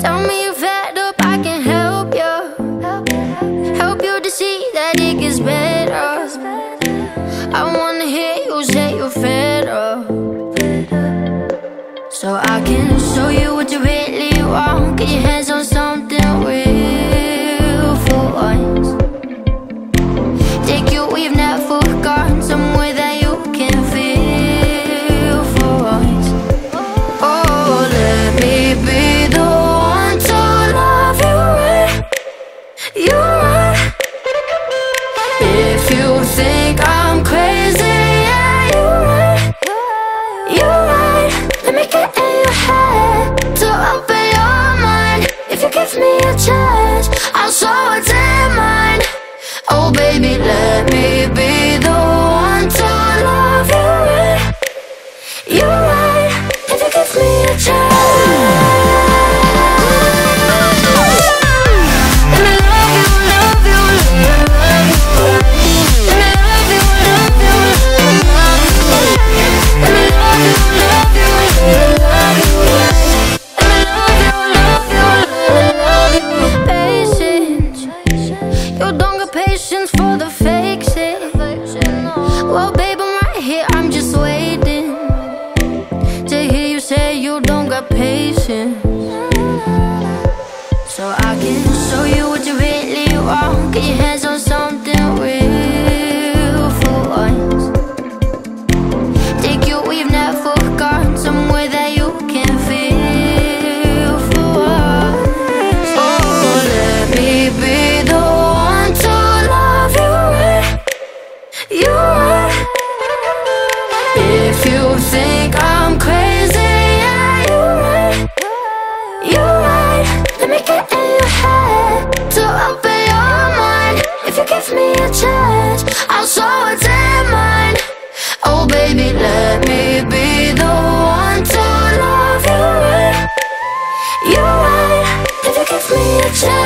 Tell me you're fed up, I can help you. Help you to see that it gets better. I wanna hear you say you're fed up, so I can show you what you really want. Get your hands on something real for once. Take you where you've never gone, somewhere that you can feel for once. Oh, let me be the one to love you right, you right. If you think I'm crazy, yeah, you right, you right. Let me get in your head to open your mind. If you give me a chance, I'll show what's in mine. Oh baby, let me be the one to love you right, you right. If you give me a chance, and I love you, love you, love you. And I love you, love you, love you. And I love you, love you, love you. And I love you, love you, love you. Patience, you don't got patience for the fake shit. Well babe, I'm right here, I'm just waiting to hear you say you don't got patience. So I can show you what you really want. Get your hands on something real for once. Take you where you've never gone, somewhere that you can feel for once. Oh, let me be the one to love you right, you right. If you think I'm crazy, yeah, you right, you right. Let me get in your head to open your mind. If you give me a chance, I'll show what's in mine. Oh baby, let me be the one to love you right, you right. If you give me a chance.